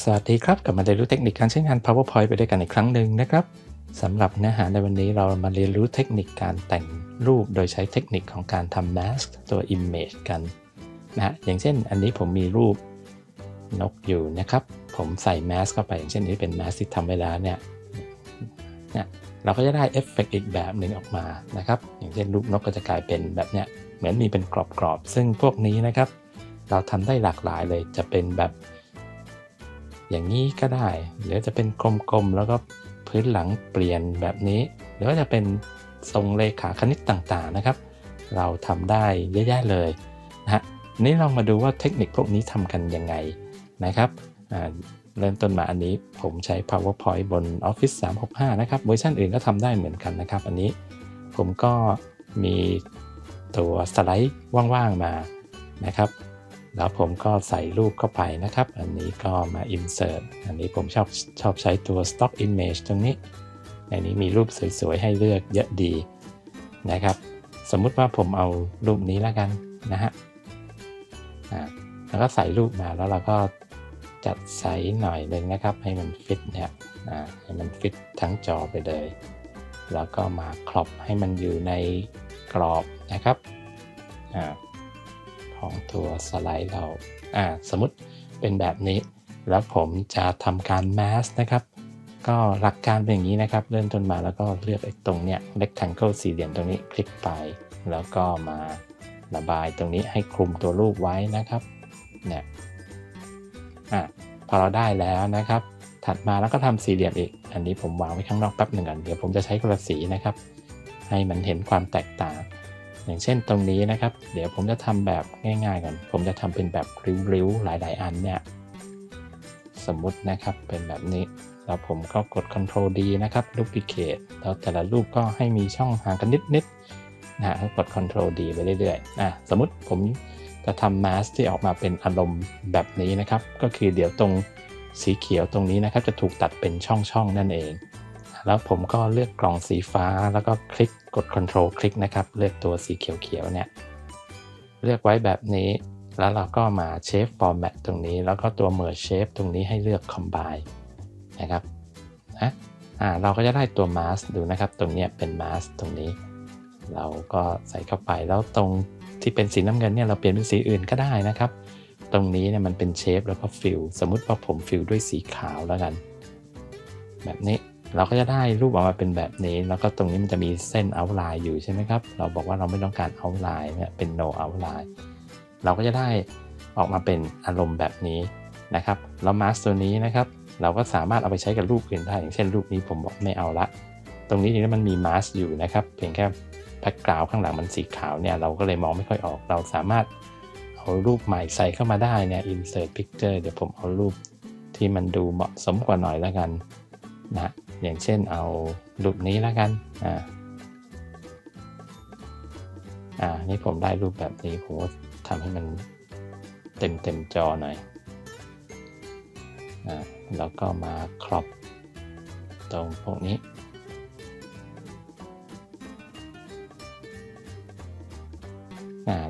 สวัสดีครับกลับมาเรียนรู้เทคนิคการใช้งาน PowerPoint ไปด้วยกันอีกครั้งหนึ่งนะครับสำหรับเนื้อหาในวันนี้เรามาเรียนรู้เทคนิคการแต่งรูปโดยใช้เทคนิคของการทำ Mask ตัว Image กันนะฮะอย่างเช่นอันนี้ผมมีรูปนกอยู่นะครับผมใส่ Mask เข้าไปอย่างเช่นนี้เป็น Mask ที่ทำเวลาเนี่ยเราก็จะได้เอฟเฟกต์อีกแบบหนึ่งออกมานะครับอย่างเช่นรูปนกก็จะกลายเป็นแบบเนี้ยเหมือนมีเป็นกรอบๆซึ่งพวกนี้นะครับเราทำได้หลากหลายเลยจะเป็นแบบอย่างนี้ก็ได้หรือจะเป็นกลมๆแล้วก็พื้นหลังเปลี่ยนแบบนี้หรือว่าจะเป็นทรงเลขาคณิตต่างๆนะครับเราทำได้เยอะแยะเลยนะฮะนี้เรามาดูว่าเทคนิคพวกนี้ทำกันยังไงนะครับเริ่มต้นมาอันนี้ผมใช้ PowerPoint บน Office 365นะครับเวอร์ชันอื่นก็ทำได้เหมือนกันนะครับอันนี้ผมก็มีตัวสไลด์ว่างๆมานะครับแล้วผมก็ใส่รูปเข้าไปนะครับอันนี้ก็มา insert อันนี้ผมชอบใช้ตัว stock image ตรงนี้ในนี้มีรูปสวยๆให้เลือกเยอะดีนะครับสมมุติว่าผมเอารูปนี้แล้วกันนะฮะแล้วก็ใส่รูปมาแล้วเราก็จัดไซส์หน่อยหนึ่งนะครับให้มันฟิตเนี่ยให้มันฟิตทั้งจอไปเลยแล้วก็มาครอบให้มันอยู่ในกรอบนะครับของตัวสไลด์เราสมมุติเป็นแบบนี้แล้วผมจะทำการ mask นะครับก็หลักการเป็นอย่างนี้นะครับเริ่มต้นมาแล้วก็เลือกไอ้ตรงเนี้ย rectangle สี่เหลี่ยมตรงนี้คลิกไปแล้วก็มาระบายตรงนี้ให้คลุมตัวรูปไว้นะครับเนี่ยพอเราได้แล้วนะครับถัดมาแล้วก็ทำสี่เหลี่ยมอีกอันนี้ผมวางไว้ข้างนอกแป๊บหนึ่งก่อนเดี๋ยวผมจะใช้กระสีนะครับให้มันเห็นความแตกต่างอย่างเช่นตรงนี้นะครับเดี๋ยวผมจะทำแบบง่ายๆก่อนผมจะทำเป็นแบบริ้วๆหลายๆอันเนี่ยสมมุตินะครับเป็นแบบนี้แล้วผมก็กด Ctrl D นะครับ Duplicate แล้วแต่ละรูปก็ให้มีช่องห่างกันนิดๆนะกด Ctrl D ไปเรื่อยๆสมมุติผมจะทำ Mask ที่ออกมาเป็นอารมณ์แบบนี้นะครับก็คือเดี๋ยวตรงสีเขียวตรงนี้นะครับจะถูกตัดเป็นช่องๆนั่นเองแล้วผมก็เลือกกล่องสีฟ้าแล้วก็คลิกกด Ctrl คลิกนะครับเลือกตัวสีเขียวๆเนี่ยเลือกไว้แบบนี้แล้วเราก็มา Shape Format ตรงนี้แล้วก็ตัว Merge Shape ตรงนี้ให้เลือก Combine นะครับเราก็จะได้ตัว Mask ดูนะครับตรงนี้เป็น Mask ตรงนี้เราก็ใส่เข้าไปแล้วตรงที่เป็นสีน้ำเงินเนี่ยเราเปลี่ยนเป็นสีอื่นก็ได้นะครับตรงนี้เนี่ยมันเป็นเชฟแล้วก็ฟิลสมมุติว่าผมฟิลด้วยสีขาวแล้วกันแบบนี้เราก็จะได้รูปออกมาเป็นแบบนี้แล้วก็ตรงนี้มันจะมีเส้นเอาท์ไลน์อยู่ใช่ไหมครับเราบอกว่าเราไม่ต้องการเอาท์ไลน์เนี่ยเป็น no outline เราก็จะได้ออกมาเป็นอารมณ์แบบนี้นะครับแล้วมาสก์ตัวนี้นะครับเราก็สามารถเอาไปใช้กับรูปอื่นได้อย่างเช่นรูปนี้ผมบอกไม่เอาละตรงนี้นี่มันมีมาสก์อยู่นะครับเพียงแค่แบ็คกราวด์ข้างหลังมันสีขาวเนี่ยเราก็เลยมองไม่ค่อยออกเราสามารถเอารูปใหม่ใส่เข้ามาได้เนี่ย insert picture เดี๋ยวผมเอารูปที่มันดูเหมาะสมกว่าหน่อยแล้วกันนะอย่างเช่นเอารูปนี้แล้วกันนี่ผมได้รูปแบบนี้ผมก็ทำให้มันเต็มจอหน่อยแล้วก็มาครอปตรงพวกนี้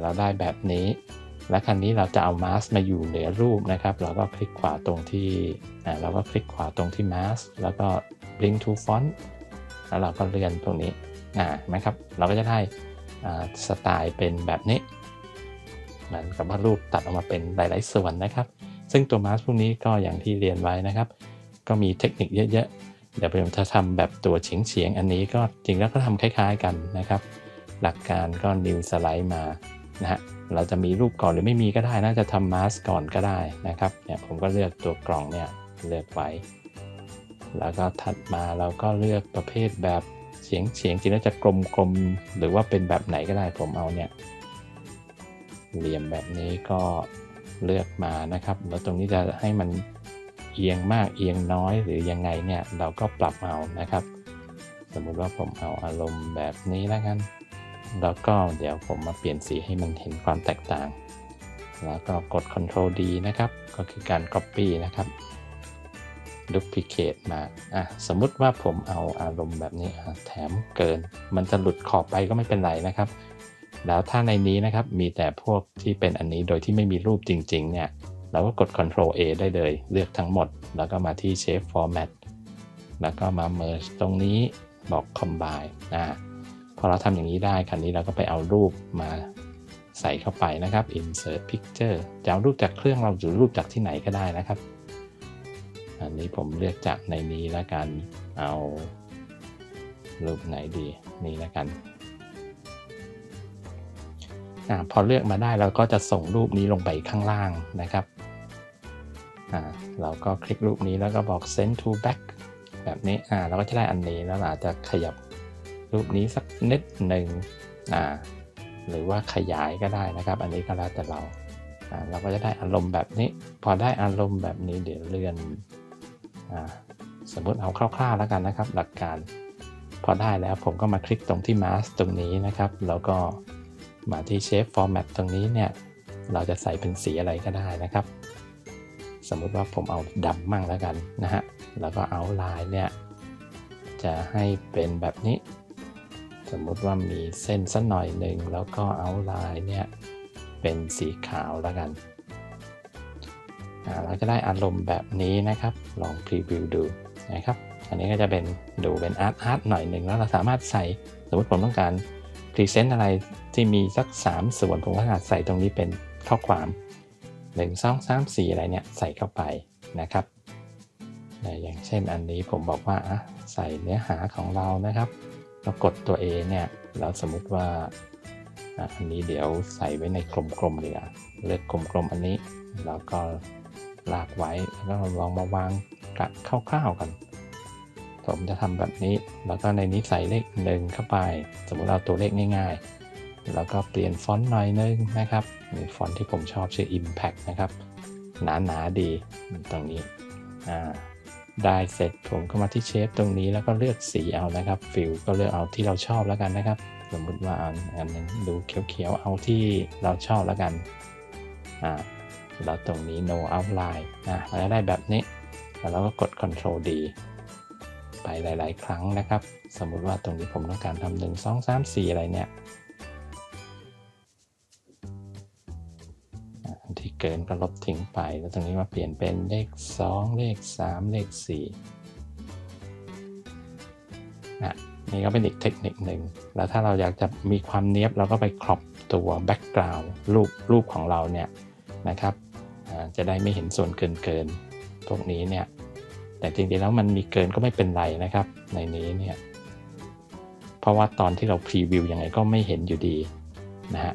เราได้แบบนี้และครั้งนี้เราจะเอา Mask มาอยู่เหนือรูปนะครับเราก็คลิกขวาตรงที่Mask แล้วก็ Blink to Font แล้วเราก็เลื่อนตรงนี้นะครับเราก็จะได้สไตล์เป็นแบบนี้เหมือนกับว่ารูปตัดออกมาเป็นหลายๆส่วนนะครับซึ่งตัว Mask พวกนี้ก็อย่างที่เรียนไว้นะครับก็มีเทคนิคเยอะๆเดี๋ยวผมจะทำแบบตัวเฉียงๆอันนี้ก็จริงแล้วก็ทำคล้ายๆกันนะครับหลักการก็ new slide มานะฮะเราจะมีรูปก่อนหรือไม่มีก็ได้นะจะทำ mask ก่อนก็ได้นะครับเนี่ยผมก็เลือกตัวกล่องเนี่ยเลือกไว้แล้วก็ถัดมาเราก็เลือกประเภทแบบเฉียงจริงแล้วจะกลมๆหรือว่าเป็นแบบไหนก็ได้ผมเอาเนี่ยเหลี่ยมแบบนี้ก็เลือกมานะครับแล้วตรงนี้จะให้มันเอียงมากเอียงน้อยหรือยังไงเนี่ยเราก็ปรับเอานะครับสมมุติว่าผมเอาอารมณ์แบบนี้แล้วกันแล้วก็เดี๋ยวผมมาเปลี่ยนสีให้มันเห็นความแตกต่างแล้วก็กด Ctrl D นะครับก็คือการ Copy นะครับ Duplicate มาสมมุติว่าผมเอาอารมณ์แบบนี้แถมเกินมันจะหลุดขอบไปก็ไม่เป็นไรนะครับแล้วถ้าในนี้นะครับมีแต่พวกที่เป็นอันนี้โดยที่ไม่มีรูปจริงๆเนี่ย เราก็กด Ctrl A ได้เลยเลือกทั้งหมดแล้วก็มาที่ Shape Format แล้วก็มา Merge ตรงนี้บอก Combine พอเราทำอย่างนี้ได้คราวนี้เราก็ไปเอารูปมาใส่เข้าไปนะครับ Insert Picture จะเอารูปจากเครื่องเราหรือรูปจากที่ไหนก็ได้นะครับอันนี้ผมเลือกจากในนี้แล้วกันเอารูปไหนดีนี่แล้วกันพอเลือกมาได้เราก็จะส่งรูปนี้ลงไปข้างล่างนะครับเราก็คลิกรูปนี้แล้วก็บอก Send to Back แบบนี้เราก็จะได้อันนี้แล้วเราจะขยับรูปนี้สักนิดหนึ่งหรือว่าขยายก็ได้นะครับอันนี้ก็แล้วแต่เราเราก็จะได้อารมณ์แบบนี้พอได้อารมณ์แบบนี้เดี๋ยวเลื่อนสมมุติเอาคร่าวๆแล้วกันนะครับหลักการพอได้แล้วผมก็มาคลิกตรงที่ Mask ตรงนี้นะครับแล้วก็มาที่ Shape Format ตรงนี้เนี่ยเราจะใส่เป็นสีอะไรก็ได้นะครับสมมุติว่าผมเอาดำมั่งแล้วกันนะฮะแล้วก็เอาลายเนี่ยจะให้เป็นแบบนี้สมมุติว่ามีเส้นสักหน่อยหนึ่งแล้วก็เอาลายเนี่ยเป็นสีขาวแล้วกันเราจะได้อารมณ์แบบนี้นะครับลองพรีวิวดูนะครับอันนี้ก็จะเป็นดูเป็นอาร์ตหน่อยหนึ่งแล้วเราสามารถใส่สมมติผมต้องการพรีเซนต์อะไรที่มีสัก3ส่วนผมก็อาจใส่ตรงนี้เป็นข้อความ1 2 3 4อะไรเนี่ยใส่เข้าไปนะครับอย่างเช่นอันนี้ผมบอกว่าใส่เนื้อหาของเรานะครับเรากดตัว A เนี่ยเราสมมุติว่าอันนี้เดี๋ยวใส่ไว้ในกลมๆเลยเลือกกลมๆอันนี้แล้วก็ลากไว้แล้วลองมาวางกะคร่าวๆกันผมจะทำแบบนี้แล้วก็ในนี้ใส่เลข1เข้าไปสมมุติเราตัวเลขง่ายๆแล้วก็เปลี่ยนฟอนต์หน่อยนึงนะครับฟอนต์ที่ผมชอบชื่อ Impact นะครับหนาๆดีตรงนี้ได้เสร็จผมก็มาที่เชฟตรงนี้แล้วก็เลือกสีเอานะครับฟิลก็เลือกเอาที่เราชอบแล้วกันนะครับสมมุติว่าอันนึงดูเขียวๆเอาที่เราชอบแล้วกันแล้วตรงนี้ no outline เราจะได้แบบนี้แล้วเราก็กด Ctrl D ไปหลายๆครั้งนะครับสมมุติว่าตรงนี้ผมต้องการทำ1 2 3 4อะไรเนี่ยที่เกินก็ลบทิ้งไปแล้วตรงนี้มาเปลี่ยนเป็นเลข2เลข3เลข4นี่ก็เป็นอีกเทคนิคหนึ่งแล้วถ้าเราอยากจะมีความเนี๊ยบเราก็ไปครอบตัวแบ็กกราวด์รูปของเราเนี่ยนะครับจะได้ไม่เห็นส่วนเกินพวกนี้เนี่ยแต่จริงๆแล้วมันมีเกินก็ไม่เป็นไรนะครับในนี้เนี่ยเพราะว่าตอนที่เราพรีวิวยังไงก็ไม่เห็นอยู่ดีนะฮะ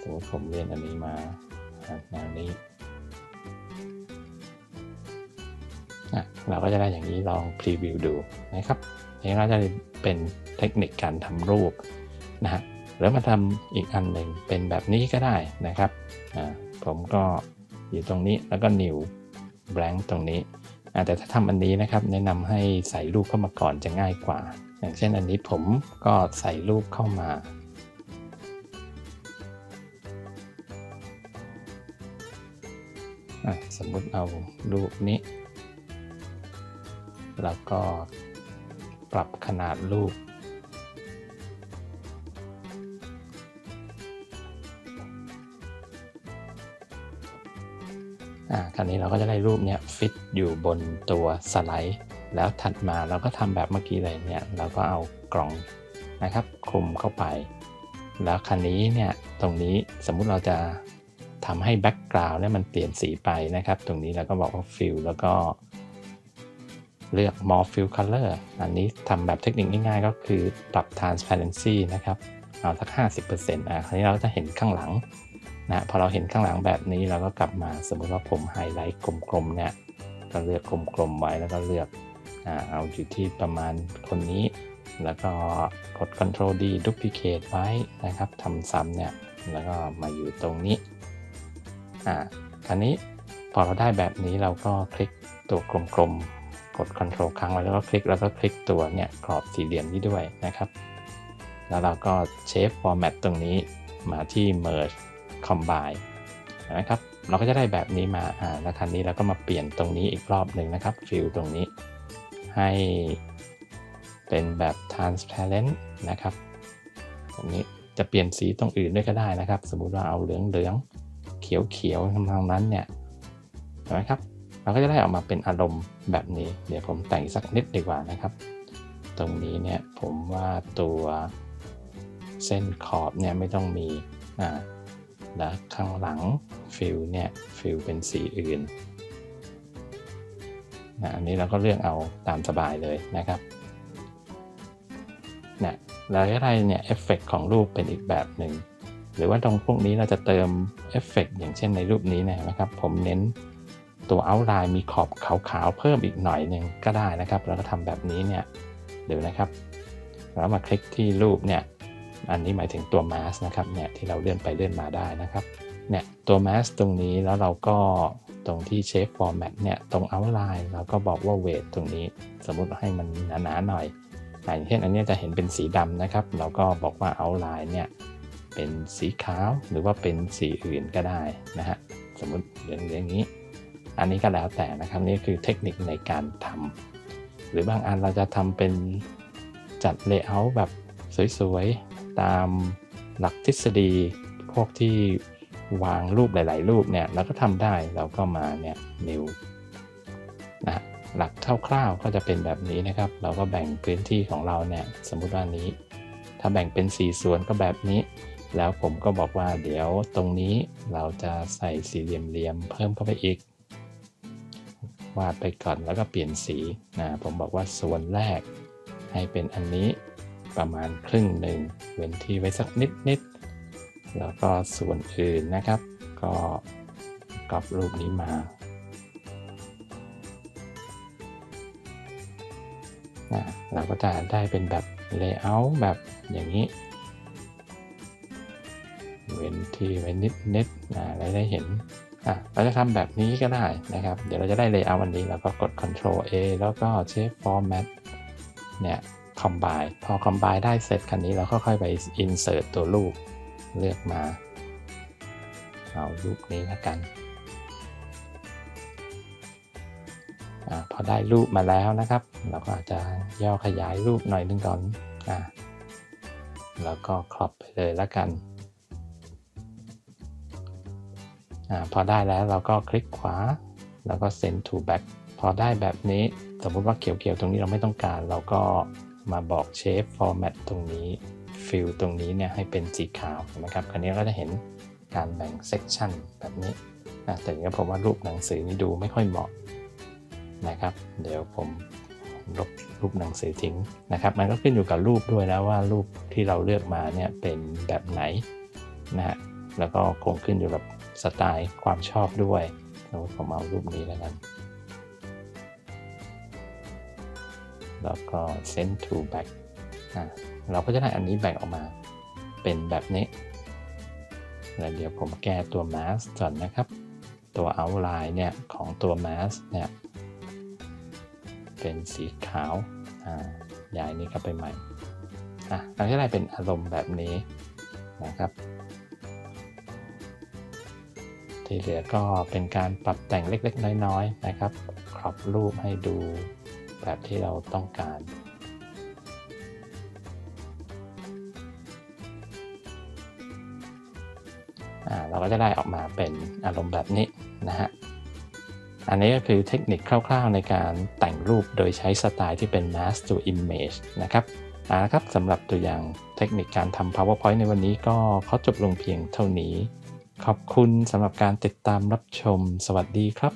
สมมติผมเลื่อนอันนี้มาแนวนี้เราก็จะได้อย่างนี้ลองพรีวิวดูนะครับนี่ก็จะเป็นเทคนิคการทำรูปนะฮะแล้วมาทำอีกอันหนึ่งเป็นแบบนี้ก็ได้นะครับผมก็อยู่ตรงนี้แล้วก็ New Blank ตรงนี้แต่ถ้าทำอันนี้นะครับแนะนำให้ใส่รูปเข้ามาก่อนจะง่ายกว่าอย่างเช่นอันนี้ผมก็ใส่รูปเข้ามาสมมุติเอารูปนี้แล้วก็ปรับขนาดรูปคราวนี้เราก็จะได้รูปเนี้ยฟิตอยู่บนตัวสไลด์แล้วถัดมาเราก็ทำแบบเมื่อกี้เลยเนี่ยเราก็เอากล่องนะครับคลุมเข้าไปแล้วคราวนี้เนี่ยตรงนี้สมมุติเราจะทำให้แบ็กกราวด์เนี่ยมันเปลี่ยนสีไปนะครับตรงนี้เราก็บอกว่าฟิลแล้วก็เลือก more fill color อันนี้ทำแบบเทคนิคง่ายๆก็คือปรับ transparency นะครับเอาสัก 50% คราวนี้เราจะเห็นข้างหลังนะพอเราเห็นข้างหลังแบบนี้เราก็กลับมาสมมติว่าผมไฮไลท์กลมๆเนี่ยก็เลือกกลมๆไว้แล้วก็เลือกเอาอยู่ที่ประมาณคนนี้แล้วก็กด Ctrl D duplicate ไว้นะครับทำซ้ำเนี่ยแล้วก็มาอยู่ตรงนี้คราวนี้พอเราได้แบบนี้เราก็คลิกตัวกลมๆกด Ctrl ค้างไว้แล้วก็คลิกตัวเนี่ยกรอบสี่เหลี่ยมนี้ด้วยนะครับแล้วเราก็ Shape Format ตรงนี้มาที่ Merge Combine เห็นไหมครับเราก็จะได้แบบนี้มาแล้วคราวนี้เราก็มาเปลี่ยนตรงนี้อีกรอบหนึ่งนะครับฟิลตรงนี้ให้เป็นแบบ Transparent นะครับตรงนี้จะเปลี่ยนสีตรงอื่นด้วยก็ได้นะครับสมมุติว่าเอาเหลืองเขี ขียวๆทำทางนั้นเนี่ยเห็นไหมครับเราก็จะได้ออกมาเป็นอารมณ์แบบนี้เดี๋ยวผมแต่งสักนิดดีกว่านะครับตรงนี้เนี่ยผมว่าตัวเส้นขอบเนี่ยไม่ต้องมีแล้วข้างหลังฟิลเนี่ยฟิลเป็นสีอื่นอันนี้เราก็เลือกเอาตามสบายเลยนะครับเนี่ยแล้วอะไรเนี่ยเอฟเฟกต์ของรูปเป็นอีกแบบหนึ่งหรือว่าตรงพวกนี้เราจะเติมเอฟเฟกต์อย่างเช่นในรูปนี้นะครับผมเน้นตัวเอาท์ไลน์มีขอบขาวๆเพิ่มอีกหน่อยหนึ่งก็ได้นะครับแล้วก็ทำแบบนี้เนี่ยเดี๋ยวนะครับแล้วมาคลิกที่รูปเนี่ยอันนี้หมายถึงตัวมาสนะครับเนี่ยที่เราเลื่อนไปเลื่อนมาได้นะครับเนี่ยตัวมาสตรงนี้แล้วเราก็ตรงที่เชฟฟอร์แมตเนี่ยตรงเอาท์ไลน์เราก็บอกว่าเวทตรงนี้สมมุติให้มันหนาๆหน่อยอย่างเช่นอันนี้จะเห็นเป็นสีดำนะครับเราก็บอกว่าเอาท์ไลน์เนี่ยเป็นสีขาวหรือว่าเป็นสีอื่นก็ได้นะฮะสมมุติอย่างนี้อันนี้ก็แล้วแต่นะครับนี่คือเทคนิคในการทำหรือบางอันเราจะทำเป็นจัดเลเยอร์แบบสวยๆตามหลักทฤษฎีพวกที่วางรูปหลายๆรูปเนี่ยเราก็ทำได้เราก็มาเนี่ยนิวนะหลักคร่าวๆก็จะเป็นแบบนี้นะครับเราก็แบ่งพื้นที่ของเราเนี่ยสมมุติว่านี้ถ้าแบ่งเป็น4ส่วนก็แบบนี้แล้วผมก็บอกว่าเดี๋ยวตรงนี้เราจะใส่สี่เหลี่ยมๆเพิ่มเข้าไปอีกวาดไปก่อนแล้วก็เปลี่ยนสีนะผมบอกว่าส่วนแรกให้เป็นอันนี้ประมาณครึ่งหนึ่งเว้นที่ไว้สักนิดๆแล้วก็ส่วนอื่นนะครับก็กรอบรูปนี้มาเราก็จะได้เป็นแบบเลเยอร์แบบอย่างนี้เว้นที่ไว้นิดๆเราได้เห็นเราจะทำแบบนี้ก็ได้นะครับเดี๋ยวเราจะได้เลเยอร์วันนี้เราก็กด Ctrl A แล้วก็ Shape Format เนี่ยคอมไบน์พอคอมไบน์ได้เสร็จคันนี้เราก็ค่อยไป insert ตัวรูปเลือกมาเอารูปนี้ละกันพอได้รูปมาแล้วนะครับเราก็อาจจะย่อขยายรูปหน่อยนึงก่อนแล้วก็ครอบไปเลยละกันพอได้แล้วเราก็คลิกขวาแล้วก็ send to back พอได้แบบนี้สมมติว่าเขียวๆตรงนี้เราไม่ต้องการเราก็มาบอกเชฟฟอร์แมตตรงนี้ฟิลตรงนี้เนี่ยให้เป็นสีขาวนะครับคราวนี้ก็จะเห็นการแบ่งเซกชันแบบนี้แต่อย่างนี้ผมว่ารูปหนังสือนี่ดูไม่ค่อยเหมาะนะครับเดี๋ยวผมลบรูปหนังสือทิ้งนะครับมันก็ขึ้นอยู่กับรูปด้วยแล้วว่ารูปที่เราเลือกมาเนี่ยเป็นแบบไหนนะฮะแล้วก็คงขึ้นอยู่กับสไตล์ความชอบด้วยผมเอารูปนี้แล้วกันแล้วก็ send to back เราก็จะได้อันนี้แบ่งออกมาเป็นแบบนี้แล้วเดี๋ยวผมแก้ตัว mask ก่อนนะครับตัว outline เนี่ยของตัว mask เนี่ยเป็นสีขาวย้ายนี้เข้าไปใหม่เราจะได้เป็นอารมณ์แบบนี้นะครับที่เหลือก็เป็นการปรับแต่งเล็กๆน้อยๆนะครับครอบรูปให้ดูแบบที่เราต้องการเราก็จะได้ออกมาเป็นอารมณ์แบบนี้นะฮะอันนี้ก็คือเทคนิคคร่าวๆในการแต่งรูปโดยใช้สไตล์ที่เป็น Mask to Image นะครับนะครับสำหรับตัวอย่างเทคนิคการทำ PowerPoint ในวันนี้ก็ขอจบลงเพียงเท่านี้ขอบคุณสำหรับการติดตามรับชมสวัสดีครับ